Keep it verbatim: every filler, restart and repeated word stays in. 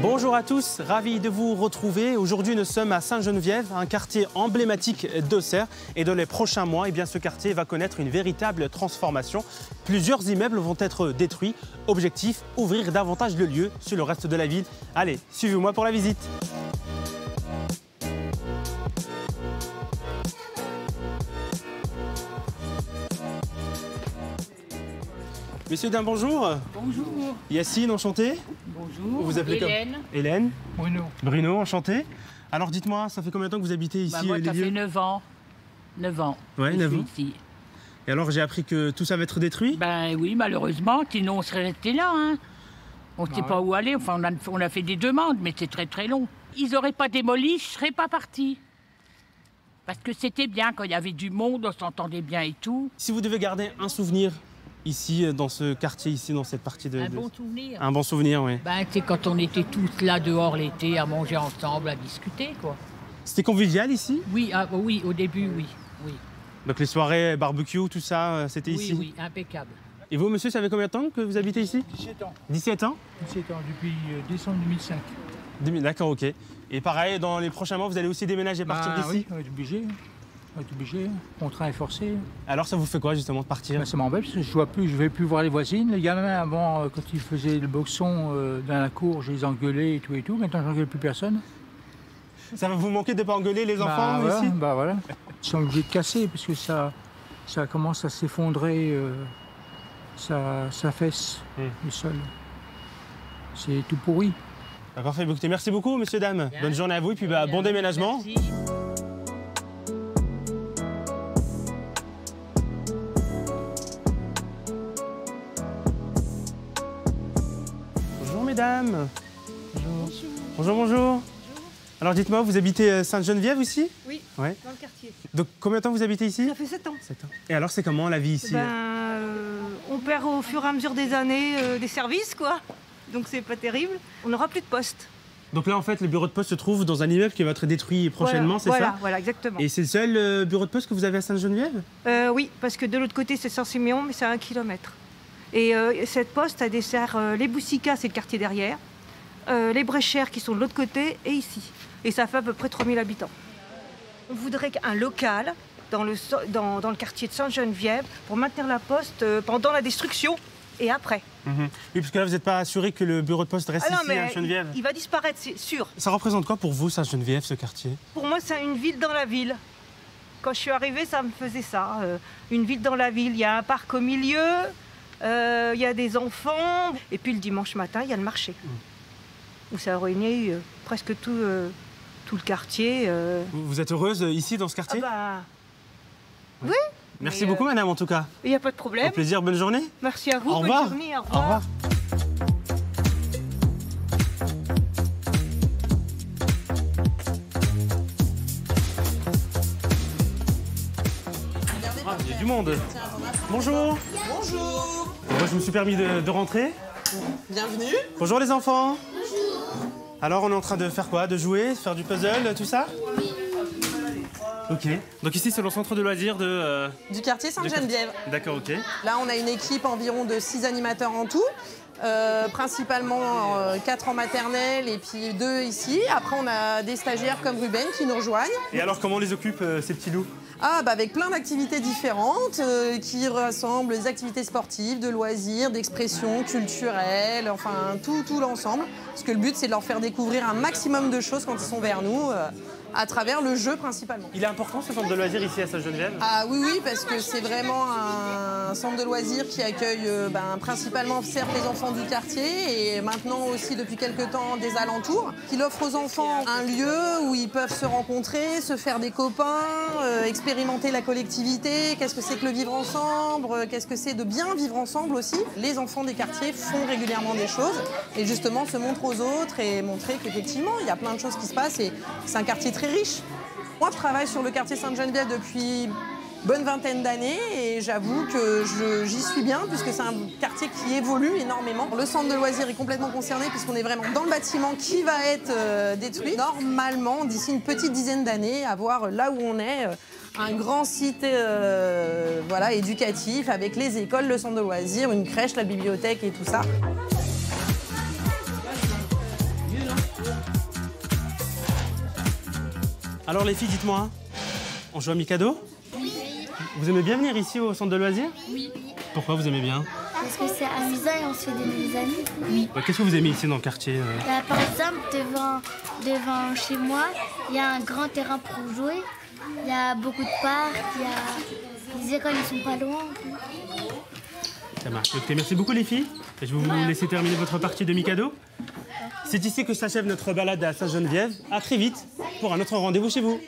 Bonjour à tous, ravi de vous retrouver. Aujourd'hui, nous sommes à Sainte-Geneviève, un quartier emblématique d'Auxerre. Et dans les prochains mois, eh bien, ce quartier va connaître une véritable transformation. Plusieurs immeubles vont être détruits. Objectif, ouvrir davantage de lieux sur le reste de la ville. Allez, suivez-moi pour la visite. Messieurs, dames, bonjour. Bonjour. Yacine, enchanté. Bonjour. Vous vous appelez Hélène. Comme... Hélène. Bruno. Bruno, enchanté. Alors dites-moi, ça fait combien de temps que vous habitez ici? Bah moi, ça fait neuf ans. neuf ans. Oui, neuf ans. Ici. Et alors, j'ai appris que tout ça va être détruit? Ben oui, malheureusement, sinon on serait resté là. Hein. On ne sait ah pas ouais. où aller. Enfin, on a, on a fait des demandes, mais c'est très très long. Ils n'auraient pas démoli, je ne serais pas parti. Parce que c'était bien, quand il y avait du monde, on s'entendait bien et tout. Si vous devez garder un souvenir ici, dans ce quartier, ici, dans cette partie de... Un bon souvenir. Un bon souvenir, oui. Ben, c'est quand on était tous là dehors l'été, à manger ensemble, à discuter, quoi. C'était convivial, ici? Oui, ah, oui, au début, oui, oui. Donc les soirées, barbecue, tout ça, c'était oui, ici? Oui, oui, impeccable. Et vous, monsieur, ça fait combien de temps que vous habitez ici? dix-sept ans. dix-sept ans? dix-sept ans, depuis décembre deux mille cinq. D'accord, OK. Et pareil, dans les prochains mois, vous allez aussi déménager, ben, partir d'ici? Oui, on est obligé. On est obligé, contraint et forcé. Alors ça vous fait quoi justement de partir? Ben, ça m'embête parce que je vois plus, je vais plus voir les voisines. Les gamins avant, euh, quand ils faisaient le boxon euh, dans la cour, je les engueulais et tout et tout. Maintenant, j'engueule plus personne. Ça va vous manquer de pas engueuler les enfants ben, voilà, ici? Ben voilà. Ils sont obligés de casser parce que ça, ça commence à s'effondrer, euh, ça, ça fesse mmh. le sol. C'est tout pourri. Ben, parfait. Écoutez, merci beaucoup, messieurs dames. Bien. Bonne journée à vous et puis ben, bon déménagement. Merci. Madame. Bonjour. Bonjour, bonjour. Bonjour. Alors dites-moi, vous habitez Sainte-Geneviève ici? Oui, ouais. Dans le quartier. Donc combien de temps vous habitez ici? Ça fait sept ans. sept ans. Et alors c'est comment la vie ici? Ben, euh, on perd au fur et à mesure des années euh, des services, quoi. Donc c'est pas terrible. On n'aura plus de poste. Donc là, en fait, le bureau de poste se trouve dans un immeuble qui va être détruit prochainement, voilà, c'est voilà, ça? Voilà, exactement. Et c'est le seul euh, bureau de poste que vous avez à Sainte-Geneviève? euh, Oui, parce que de l'autre côté, c'est Saint-Siméon, mais c'est à un kilomètre. Et euh, cette poste, elle dessert euh, les Boussica, c'est le quartier derrière, euh, les Bréchères qui sont de l'autre côté et ici. Et ça fait à peu près trois mille habitants. On voudrait qu'un local dans le, dans, dans le quartier de Sainte-Geneviève pour maintenir la poste euh, pendant la destruction et après. Mmh. Oui, parce que là, vous n'êtes pas assuré que le bureau de poste reste ah ici, à Sainte-Geneviève? Il va disparaître, c'est sûr. Ça représente quoi pour vous, Sainte-Geneviève, ce quartier? Pour moi, c'est une ville dans la ville. Quand je suis arrivée, ça me faisait ça. Euh, une ville dans la ville, il y a un parc au milieu... Il euh, y a des enfants, et puis le dimanche matin, il y a le marché, mmh. où ça réunit euh, presque tout, euh, tout le quartier. Euh... Vous êtes heureuse ici, dans ce quartier? Ah bah... ouais. Oui. Merci beaucoup, euh... madame, en tout cas. Il n'y a pas de problème. Au plaisir, bonne journée. Merci à vous, au bonne revoir. journée, au revoir. Au revoir. Ah, il y a du monde. Bonjour. Bonjour. Moi, je me suis permis de, de rentrer. Bienvenue. Bonjour les enfants. Bonjour. Alors, on est en train de faire quoi? De jouer? Faire du puzzle? Tout ça? Oui. OK. Donc ici, c'est le centre de loisirs de... Euh... du quartier Sainte-Geneviève. D'accord, OK. Là, on a une équipe environ de six animateurs en tout. Euh, principalement euh, quatre en maternelle et puis deux ici. Après, on a des stagiaires comme Ruben qui nous rejoignent. Et alors, comment on les occupe, euh, ces petits loups? Ah, bah avec plein d'activités différentes euh, qui rassemblent des activités sportives, de loisirs, d'expression culturelle, enfin tout, tout l'ensemble. Parce que le but, c'est de leur faire découvrir un maximum de choses quand ils sont vers nous, euh, à travers le jeu principalement. Il est important ce centre de loisirs ici à Sainte-Geneviève? Ah oui, oui, parce que c'est vraiment un, un centre de loisirs qui accueille euh, ben, principalement, certes, les enfants du quartier et maintenant aussi depuis quelques temps des alentours, qui offre aux enfants un lieu où ils peuvent se rencontrer, se faire des copains, euh, expérimenter la collectivité, qu'est-ce que c'est que le vivre ensemble, euh, qu'est-ce que c'est de bien vivre ensemble aussi. Les enfants des quartiers font régulièrement des choses et justement se montrent aux autres et montrer qu'effectivement il y a plein de choses qui se passent et c'est un quartier très riche. Moi je travaille sur le quartier Sainte-Geneviève depuis... bonne vingtaine d'années et j'avoue que j'y suis bien puisque c'est un quartier qui évolue énormément. Le centre de loisirs est complètement concerné puisqu'on est vraiment dans le bâtiment qui va être euh, détruit. Normalement, d'ici une petite dizaine d'années, avoir là où on est, euh, un grand site euh, voilà, éducatif avec les écoles, le centre de loisirs, une crèche, la bibliothèque et tout ça. Alors les filles, dites-moi, on joue à Mikado? Oui. Vous aimez bien venir ici au centre de loisirs? Oui. Pourquoi vous aimez bien? Parce que c'est amusant et on se fait des amis. Oui. Bah, qu'est-ce que vous aimez ici dans le quartier? Bah, par exemple, devant, devant chez moi, il y a un grand terrain pour jouer. Il y a beaucoup de parcs, il y a... les écoles ne sont pas loin. Ça marche. Donc, merci beaucoup les filles. Et je vais vous laisser terminer votre partie de Mikado. C'est ici que s'achève notre balade à Sainte-Geneviève. À très vite pour un autre rendez-vous chez vous.